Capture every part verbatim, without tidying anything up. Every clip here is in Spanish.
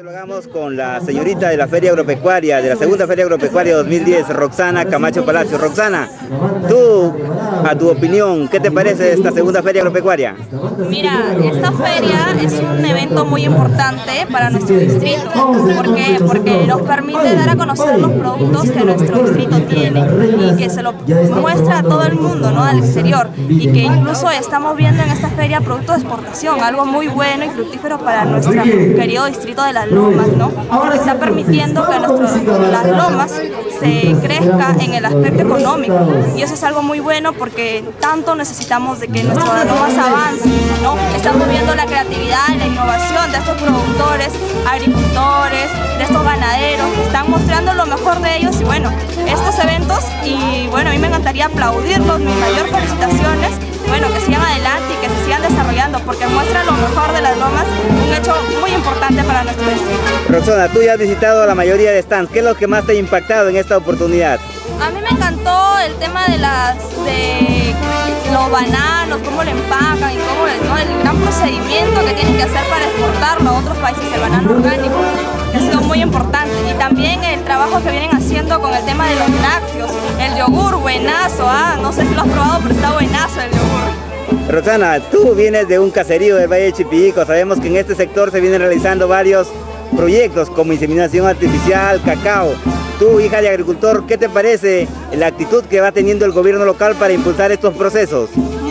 Dialogamos con la señorita de la Feria Agropecuaria, de la segunda Feria Agropecuaria dos mil diez, Roxana Camacho Palacio. Roxana, tú, a tu opinión, ¿qué te parece esta segunda Feria Agropecuaria? Mira, esta feria es un evento muy importante para nuestro distrito. ¿Por qué? Porque nos permite dar a conocer los productos que nuestro distrito tiene y que se lo muestra a todo el mundo, ¿no? Al exterior. Y que incluso estamos viendo en esta feria productos de exportación, algo muy bueno y fructífero para nuestro querido distrito de Las Lomas, ¿no? Porque está permitiendo que nuestro, Las Lomas se crezca en el aspecto económico, y eso es algo muy bueno porque tanto necesitamos de que nuestro Las Lomas avance, ¿no? Estamos viendo la creatividad y la innovación de estos productores, agricultores, de estos ganaderos, que están mostrando lo mejor de ellos, y bueno, estos eventos, y bueno, a mí me encantaría aplaudirlos, mi mayor felicitaciones, bueno, que sigan adelante y que se sigan desarrollando, porque muestra lo mejor de Las Lomas, un hecho muy importante para nuestro distrito. Roxana, tú ya has visitado la mayoría de stands, ¿qué es lo que más te ha impactado en esta oportunidad? A mí me encantó el tema de las de los bananos, cómo lo empacan y cómo, ¿no?, el gran procedimiento que tienen que hacer para exportarlo a otros países, el banano orgánico, que ha sido muy importante, y también el trabajo que vienen haciendo con el tema de los lácteos, el yogur, buenazo, ¿ah? No sé si lo has probado, pero está buenazo el yogur. Roxana, tú vienes de un caserío del Valle de Chipillico, sabemos que en este sector se vienen realizando varios proyectos como inseminación artificial, cacao. Tú, hija de agricultor, ¿qué te parece la actitud que va teniendo el gobierno local para impulsar estos procesos? Muy,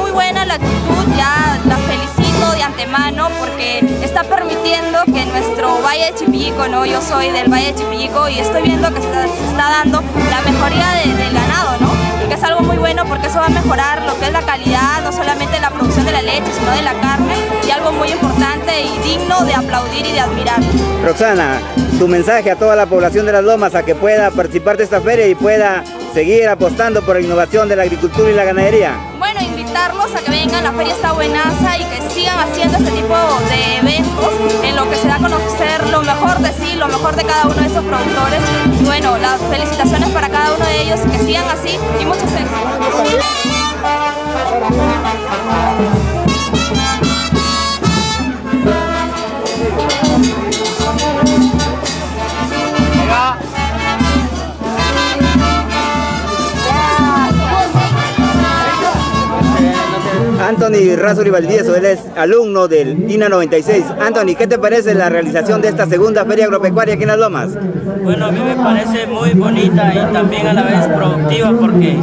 muy buena la actitud, ya la felicito de antemano porque está permitiendo que nuestro Valle de Chipillico, ¿no? Yo soy del Valle de Chipillico y estoy viendo que se está, se está dando la mejoría de, del ganado, ¿no? Que es algo muy bueno porque eso va a mejorar lo que es la calidad, no solamente la producción de la leche, sino de la carne, y algo muy importante y digno de aplaudir y de admirar. Roxana, tu mensaje a toda la población de Las Lomas a que pueda participar de esta feria y pueda seguir apostando por la innovación de la agricultura y la ganadería. Bueno, invitarlos a que vengan, la feria está buenaza y que sigan haciendo este tipo de eventos en lo que se da a conocer lo mejor de sí, lo mejor de cada uno de esos productores. Bueno, las felicitaciones para cada uno de ellos, que sigan así y muchos éxitos. Anthony Razor y Valdezo, él es alumno del INA noventa y seis. Anthony, ¿qué te parece la realización de esta segunda Feria Agropecuaria aquí en Las Lomas? Bueno, a mí me parece muy bonita y también a la vez productiva porque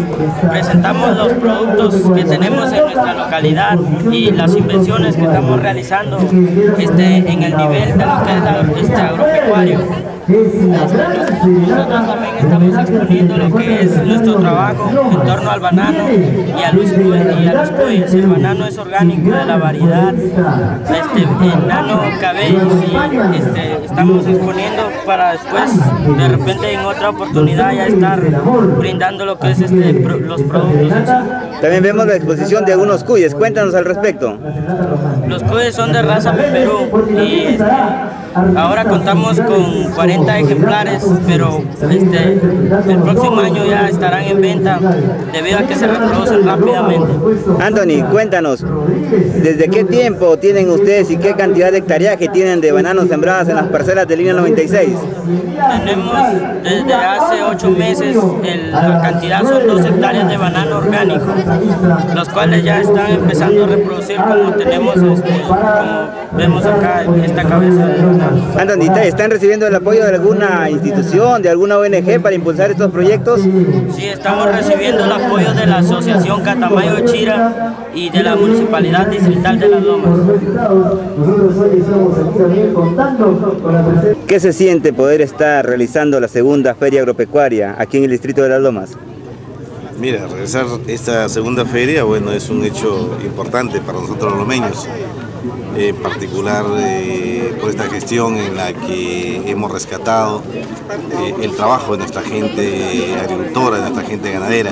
presentamos los productos que tenemos en nuestra localidad y las invenciones que estamos realizando este, en el nivel de lo que es la, este agropecuario. Nosotros también estamos exponiendo lo que es nuestro trabajo en torno al banano y a los cuyes. El banano es orgánico de la variedad este, nano cabellos, y este, estamos exponiendo para después, de repente, en otra oportunidad ya estar brindando lo que es este, los productos. También vemos la exposición de unos cuyes, cuéntanos al respecto. Los cuyes son de raza Perú y este, ahora contamos con cuarenta ejemplares, pero este, el próximo año ya estarán en venta debido a que se reproducen rápidamente. Anthony, cuéntanos, ¿desde qué tiempo tienen ustedes y qué cantidad de hectáreas que tienen de bananos sembradas en las parcelas de INA noventa y seis? Tenemos desde hace ocho meses, el, la cantidad son dos hectáreas de banano orgánico, los cuales ya están empezando a reproducir como tenemos, este, como vemos acá en esta cabeza de banano. Anthony, ¿están recibiendo el apoyo de alguna institución, de alguna O N G para impulsar estos proyectos? Sí, estamos recibiendo el apoyo de la Asociación Catamayo-Chira y de la Municipalidad Distrital de Las Lomas. ¿Qué se siente poder estar realizando la segunda Feria Agropecuaria aquí en el distrito de Las Lomas? Mira, realizar esta segunda feria, bueno, es un hecho importante para nosotros los lomeños. En particular eh, por esta gestión en la que hemos rescatado eh, el trabajo de nuestra gente agricultora, de nuestra gente ganadera,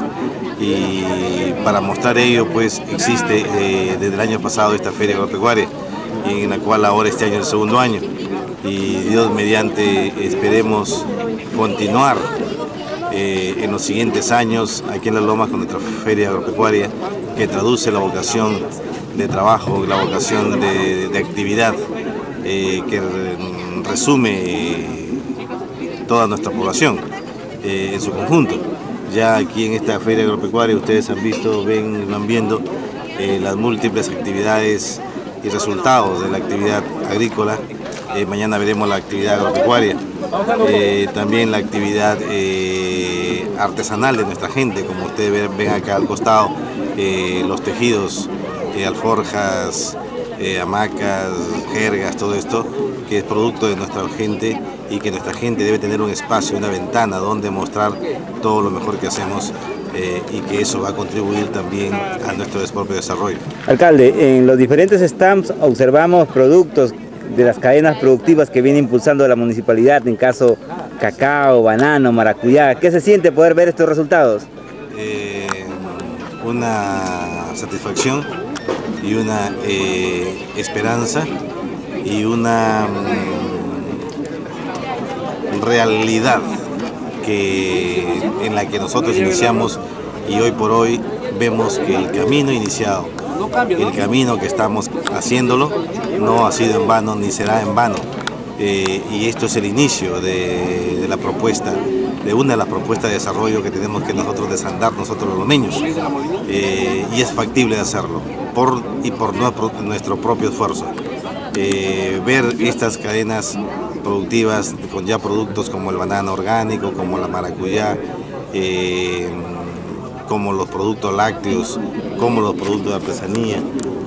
y para mostrar ello pues existe eh, desde el año pasado esta feria agropecuaria, en la cual ahora este año es el segundo año y Dios mediante esperemos continuar eh, en los siguientes años aquí en Las Lomas con nuestra feria agropecuaria que traduce la vocación de trabajo, la vocación de, de actividad eh, que resume toda nuestra población eh, en su conjunto. Ya aquí en esta feria agropecuaria ustedes han visto, ven, van viendo eh, las múltiples actividades y resultados de la actividad agrícola. Eh, mañana veremos la actividad agropecuaria, eh, también la actividad eh, artesanal de nuestra gente, como ustedes ven acá al costado, eh, los tejidos, eh, alforjas, eh, hamacas, jergas, todo esto que es producto de nuestra gente y que nuestra gente debe tener un espacio, una ventana donde mostrar todo lo mejor que hacemos. Eh, y que eso va a contribuir también a nuestro propio desarrollo. Alcalde, en los diferentes stands observamos productos de las cadenas productivas que viene impulsando la municipalidad, en caso cacao, banano, maracuyá. ¿Qué se siente poder ver estos resultados? Eh, una satisfacción y una eh, esperanza y una mm, realidad que en la que nosotros iniciamos, y hoy por hoy vemos que el camino iniciado, el camino que estamos haciéndolo, no ha sido en vano ni será en vano. Eh, y esto es el inicio de, de la propuesta, de una de las propuestas de desarrollo que tenemos que nosotros desandar, nosotros los niños. Eh, y es factible hacerlo, por y por nuestro, nuestro propio esfuerzo. Eh, ver estas cadenas productivas con ya productos como el banano orgánico, como la maracuyá, eh, como los productos lácteos, como los productos de artesanía,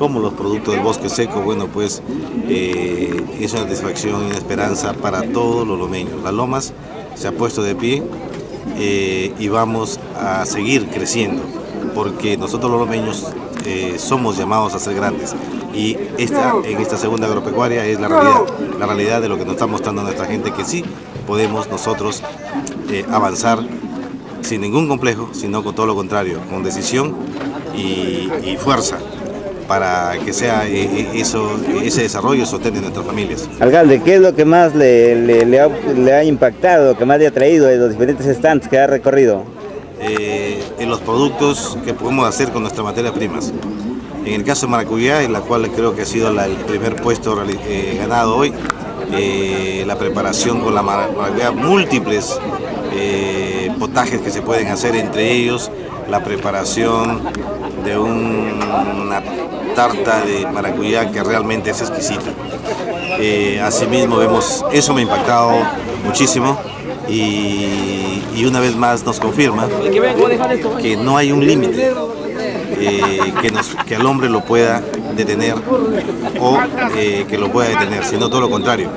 como los productos del bosque seco, bueno, pues eh, es una satisfacción y una esperanza para todos los lomeños. Las Lomas se ha puesto de pie eh, y vamos a seguir creciendo, porque nosotros los lomeños eh, somos llamados a ser grandes. Y esta, en esta segunda agropecuaria es la realidad, la realidad de lo que nos está mostrando nuestra gente, que sí podemos nosotros eh, avanzar sin ningún complejo, sino con todo lo contrario, con decisión y, y fuerza, para que sea eh, eso, ese desarrollo sostén de nuestras familias. Alcalde, ¿qué es lo que más le, le, le, ha, le ha impactado, que más le ha traído de los diferentes stands que ha recorrido? Eh, en los productos que podemos hacer con nuestras materias primas. En el caso de maracuyá, en la cual creo que ha sido la, el primer puesto eh, ganado hoy, eh, la preparación con la maracuyá, múltiples eh, potajes que se pueden hacer, entre ellos la preparación de un, una tarta de maracuyá que realmente es exquisita. Eh, asimismo vemos, eso me ha impactado muchísimo. Y, y una vez más nos confirma que no hay un límite eh, que, que al hombre lo pueda detener o eh, que lo pueda detener, sino todo lo contrario.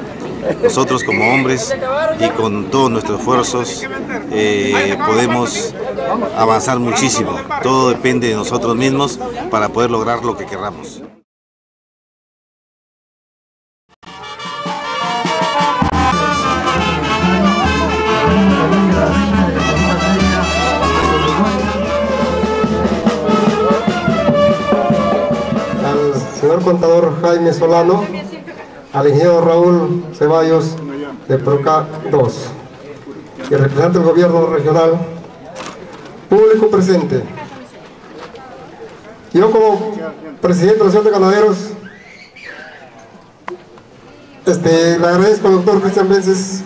Nosotros como hombres y con todos nuestros esfuerzos eh, podemos avanzar muchísimo. Todo depende de nosotros mismos para poder lograr lo que queramos. Contador Jaime Solano, al ingeniero Raúl Ceballos de Proca dos y el representante del gobierno regional. Público presente, yo como presidente de la Asociación de Ganaderos este, le agradezco al doctor Cristian Bences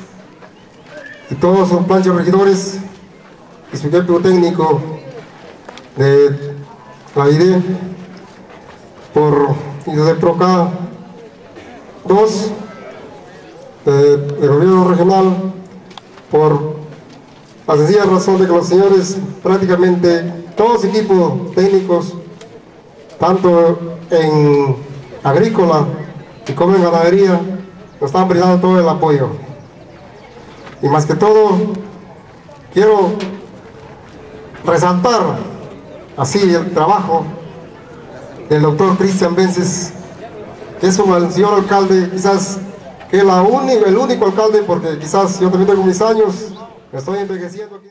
y todos sus planchos regidores y su equipo técnico de la I D E por y desde Proca dos eh, del gobierno regional, por la sencilla razón de que los señores, prácticamente todos equipos técnicos, tanto en agrícola y como en ganadería, nos están brindando todo el apoyo. Y más que todo quiero resaltar así el trabajo del doctor Cristian Bences, que es un señor alcalde, quizás que es la única, el único alcalde, porque quizás yo también tengo mis años, me estoy envejeciendo aquí.